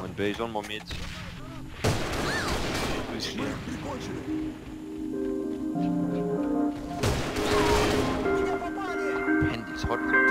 One base, one more mid. Who's here? Hand is hot.